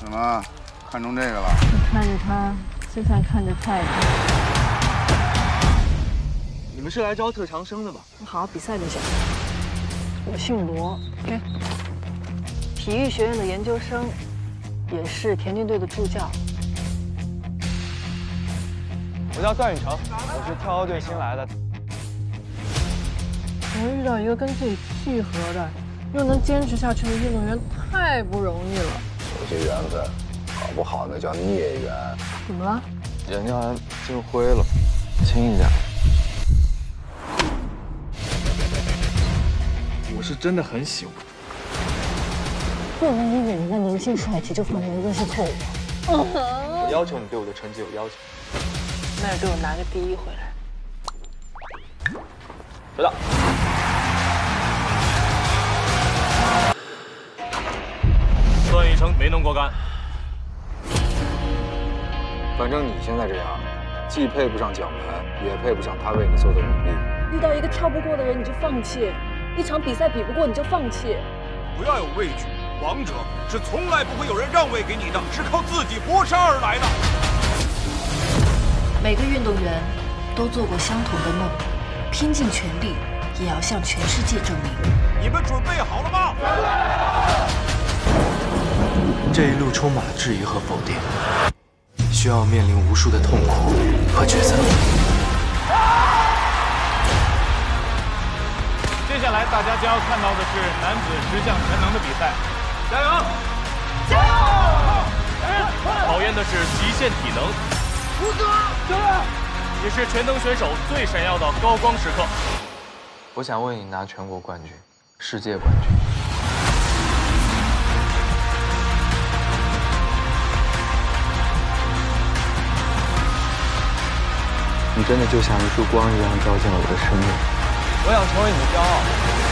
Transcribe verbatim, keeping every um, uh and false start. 怎么看中这个了？我看着他，就像看着菜一样。你们是来招特长生的吧？好好比赛就行。我姓罗，哎，体育学院的研究生，也是田径队的助教。我叫段雨成，我是跳高队新来的。能遇到一个跟自己契合的，又能坚持下去的运动员，太不容易了。有些缘分，搞不好那叫孽缘。怎么了？人家进灰了，亲一下。我是真的很喜欢。不能因为人家年轻帅气就放任，这是错误。我要求你对我的成绩有要求。那就给我拿个第一回来。知道。 段雨成没能过关，反正你现在这样，既配不上奖牌，也配不上他为你做的努力。遇到一个跳不过的人你就放弃，一场比赛比不过你就放弃。不要有畏惧，王者是从来不会有人让位给你的，是靠自己搏杀而来的。每个运动员都做过相同的梦，拼尽全力也要向全世界证明。你们准备好了吗？准备好了。 这一路充满了质疑和否定，需要面临无数的痛苦和抉择。接下来大家将要看到的是男子十项全能的比赛，加油！加油！考验的是极限体能，胡子，也是全能选手最闪耀的高光时刻。我想为你拿全国冠军、世界冠军。 你真的就像一束光一样照进了我的生命。我想成为你的骄傲。